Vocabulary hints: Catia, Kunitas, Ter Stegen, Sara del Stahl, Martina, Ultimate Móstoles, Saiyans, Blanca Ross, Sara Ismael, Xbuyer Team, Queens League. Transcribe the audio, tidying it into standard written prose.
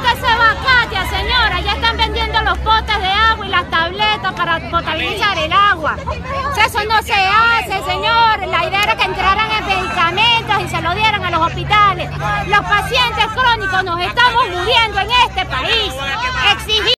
que se va Catia, señora. Ya están vendiendo los potes de agua y las tabletas para potabilizar el agua. O sea, eso no se hace, señor. La idea era que entraran en medicamentos y se lo dieran a los hospitales. Los pacientes crónicos nos estamos muriendo en este país. Exigimos